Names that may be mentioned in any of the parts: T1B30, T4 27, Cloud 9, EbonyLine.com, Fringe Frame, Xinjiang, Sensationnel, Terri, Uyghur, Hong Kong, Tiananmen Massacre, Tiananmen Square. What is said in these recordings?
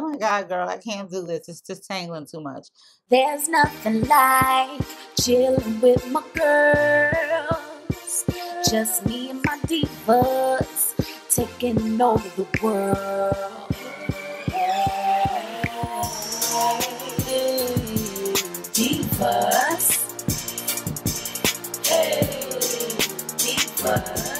oh my God, girl, I can't do this. It's just tangling too much. There's nothing like chilling with my girls. Just me and my divas taking over the world. Divas. Hey, divas.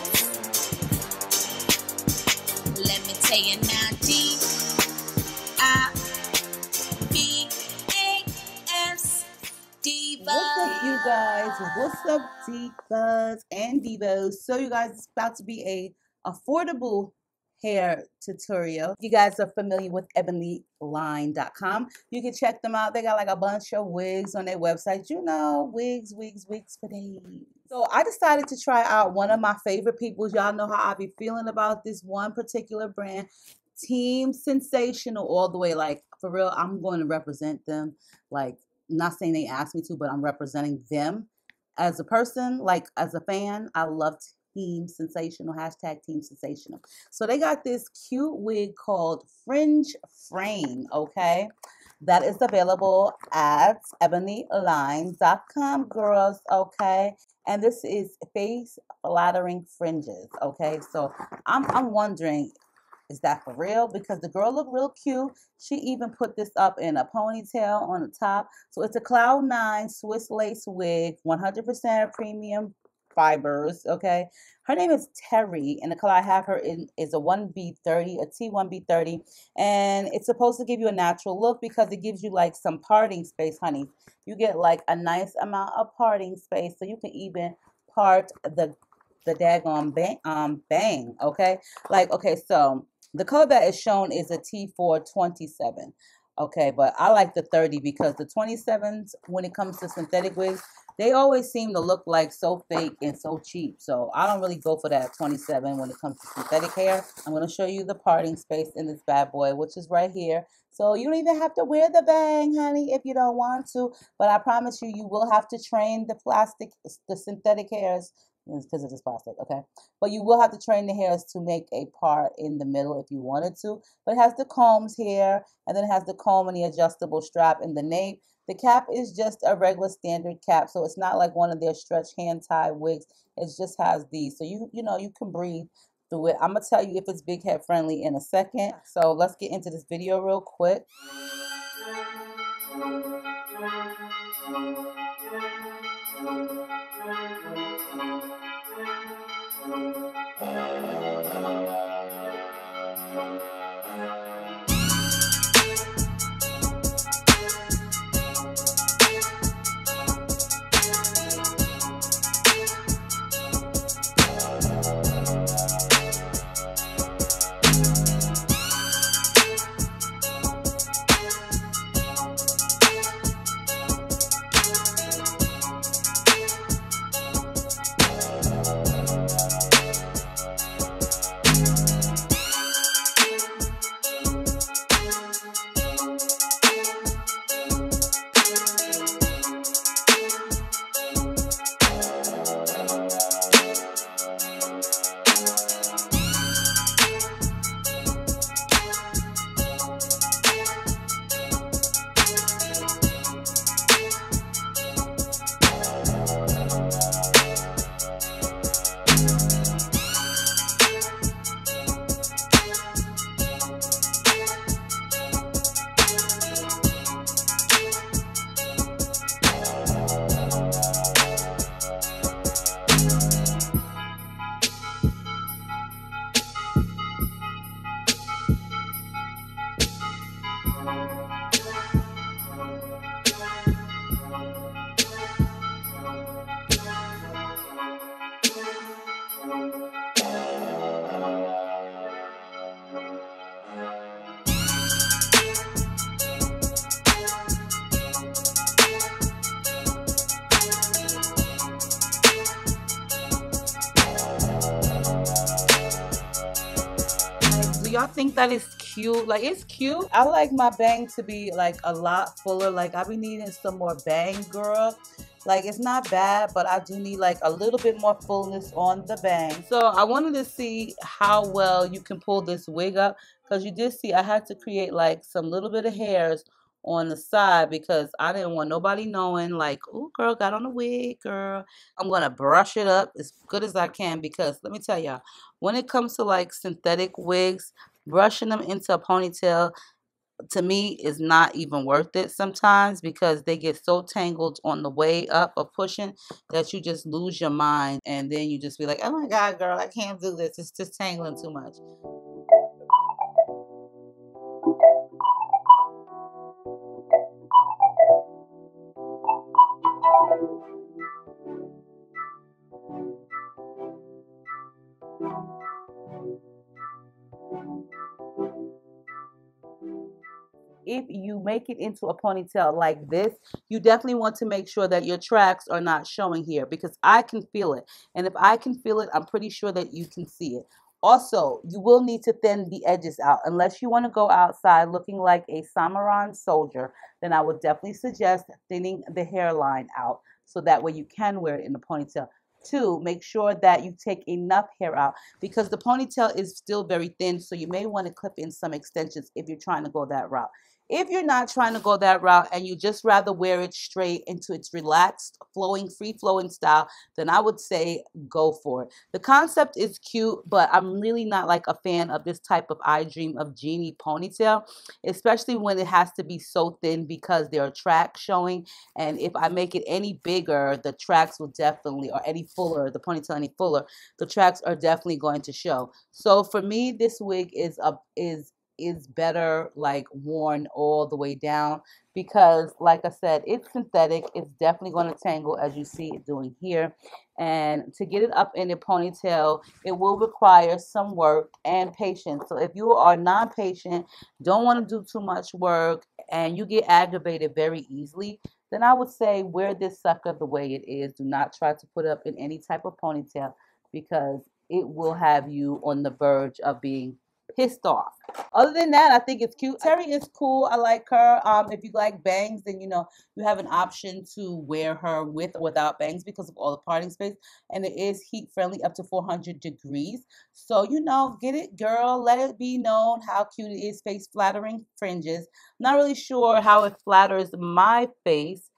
Let me tell you now, D-I-V-A-S, divas. What's up, you guys? What's up, divas and divos? So, you guys, it's about to be an affordable hair tutorial. You guys are familiar with EbonyLine.com. You can check them out. They got like a bunch of wigs on their website. You know, wigs for days. So I decided to try out one of my favorite people's. Y'all know how I be feeling about this one particular brand, Team Sensationnel, all the way. Like, for real, I'm going to represent them. Like, not saying they asked me to, but I'm representing them as a person, like as a fan. I loved Team Sensationnel, hashtag Team Sensationnel. So they got this cute wig called Fringe Frame, okay? That is available at EbonyLine.com, girls, okay? And this is face flattering fringes, okay? So I'm wondering, is that for real? Because the girl looked real cute. She even put this up in a ponytail on the top. So it's a Cloud 9 Swiss lace wig, 100% premium fibers, okay? Her name is Terri, and the color I have her in is a T1B30, and it's supposed to give you a natural look because it gives you like some parting space, honey. You get like a nice amount of parting space, so you can even part the daggone bang, okay? Like, okay, so the color that is shown is a T4 27, okay? But I like the 30 because the 27s, when it comes to synthetic wigs, they always seem to look like so fake and so cheap. So I don't really go for that 27 when it comes to synthetic hair. I'm going to show you the parting space in this bad boy, which is right here. So you don't even have to wear the bang, honey, if you don't want to. But I promise you, you will have to train the synthetic hairs, because it is plastic, okay? But you will have to train the hairs to make a part in the middle if you wanted to. But it has the combs here, and then it has the comb and the adjustable strap and the nape. The cap is just a regular standard cap, so it's not like one of their stretch hand tie wigs. It just has these, so you know you can breathe through it. I'm gonna tell you if it's big head friendly in a second. So let's get into this video real quick. Y'all think that is cute? Like, it's cute. I like my bang to be like a lot fuller. Like, I be needing some more bang, girl. Like, it's not bad, but I do need like a little bit more fullness on the bang. So I wanted to see how well you can pull this wig up, because you did see I had to create like some little bit of hairs on the side, because I didn't want nobody knowing like, oh, girl got on a wig, girl. I'm gonna brush it up as good as I can, because let me tell y'all, when it comes to like synthetic wigs, brushing them into a ponytail to me is not even worth it sometimes, because they get so tangled on the way up of pushing that you just lose your mind, and then you just be like, oh my god, girl, I can't do this, it's just tangling too much. If you make it into a ponytail like this, you definitely want to make sure that your tracks are not showing here, because I can feel it. And if I can feel it, I'm pretty sure that you can see it. Also, you will need to thin the edges out. Unless you want to go outside looking like a Samaran soldier, then I would definitely suggest thinning the hairline out, so that way you can wear it in the ponytail. Two, make sure that you take enough hair out, because the ponytail is still very thin, so you may want to clip in some extensions if you're trying to go that route. If you're not trying to go that route and you just rather wear it straight into its relaxed, flowing, free-flowing style, then I would say go for it. The concept is cute, but I'm really not like a fan of this type of I Dream of Jeannie ponytail, especially when it has to be so thin, because there are tracks showing. And if I make it any bigger, the tracks will definitely, or any fuller, the ponytail any fuller, the tracks are definitely going to show. So for me, this wig is better like worn all the way down, because like I said, it's synthetic. It's definitely going to tangle, as you see it doing here, and to get it up in a ponytail, it will require some work and patience. So if you are non-patient, don't want to do too much work, and you get aggravated very easily, then I would say wear this sucker the way it is. Do not try to put up in any type of ponytail, because it will have you on the verge of being pissed off. Other than that, I think it's cute. Terri is cool. I like her. If you like bangs, then you know you have an option to wear her with or without bangs, because of all the parting space, and it is heat friendly up to 400 degrees. So you know, get it, girl. Let it be known how cute it is. Face flattering fringes. Not really sure how it flatters my face.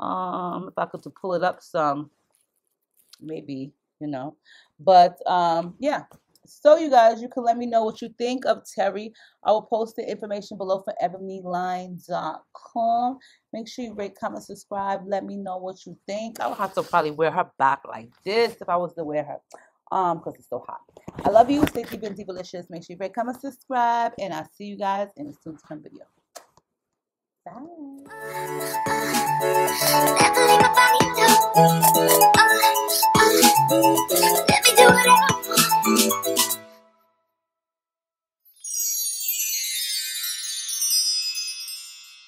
If I could pull it up some, maybe, you know, but yeah. So you guys, you can let me know what you think of Terri. I will post the information below for EbonyLine.com. Make sure you rate, comment, subscribe. Let me know what you think. I would have to probably wear her back like this if I was to wear her, because it's so hot. I love you. Stay deep and delicious. Make sure you rate, comment, subscribe, and I'll see you guys in a soon-to-come video. Bye.